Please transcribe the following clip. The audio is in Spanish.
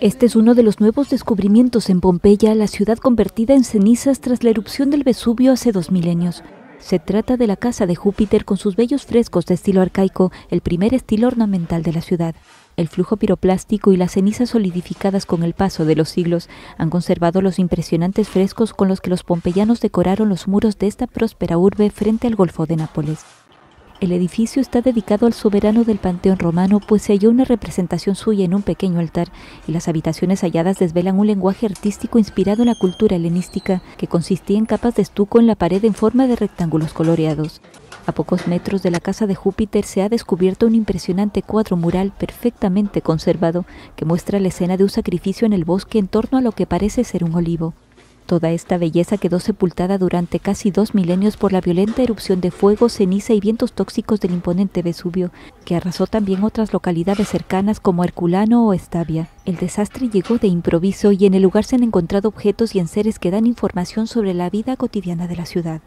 Este es uno de los nuevos descubrimientos en Pompeya, la ciudad convertida en cenizas tras la erupción del Vesubio hace 2000 años. Se trata de la Casa de Júpiter con sus bellos frescos de estilo arcaico, el primer estilo ornamental de la ciudad. El flujo piroplástico y las cenizas solidificadas con el paso de los siglos han conservado los impresionantes frescos con los que los pompeyanos decoraron los muros de esta próspera urbe frente al Golfo de Nápoles. El edificio está dedicado al soberano del Panteón Romano, pues se halló una representación suya en un pequeño altar, y las habitaciones halladas desvelan un lenguaje artístico inspirado en la cultura helenística, que consistía en capas de estuco en la pared en forma de rectángulos coloreados. A pocos metros de la Casa de Júpiter se ha descubierto un impresionante cuadro mural perfectamente conservado, que muestra la escena de un sacrificio en el bosque en torno a lo que parece ser un olivo. Toda esta belleza quedó sepultada durante casi 2 milenios por la violenta erupción de fuego, ceniza y vientos tóxicos del imponente Vesubio, que arrasó también otras localidades cercanas como Herculano o Estabia. El desastre llegó de improviso y en el lugar se han encontrado objetos y enseres que dan información sobre la vida cotidiana de la ciudad.